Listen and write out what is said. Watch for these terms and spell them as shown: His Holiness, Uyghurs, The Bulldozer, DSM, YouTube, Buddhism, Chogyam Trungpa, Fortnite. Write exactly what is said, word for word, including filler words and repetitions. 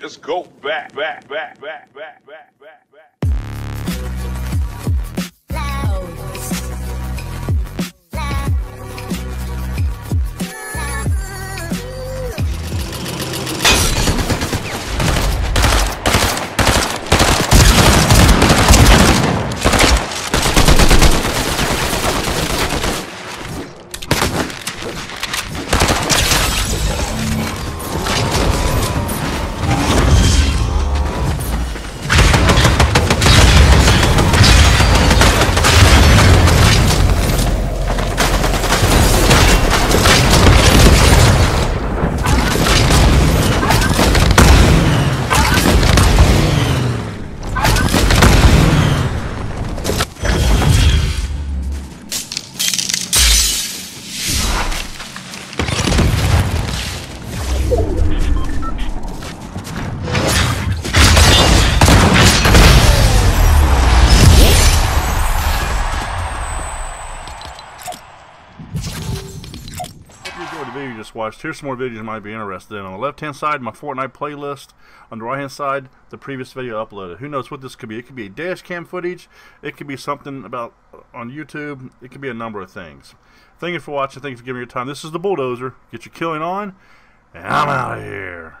can't just go back, back, back, back, back, back, back, back. Video you just watched. Here's some more videos you might be interested in. On the left hand side, my Fortnite playlist. On the right hand side, the previous video uploaded. Who knows what this could be? It could be dash cam footage. It could be something about on YouTube. It could be a number of things. Thank you for watching. Thank you for giving me your time. This is The Bulldozer. Get your killing on, and I'm out of here.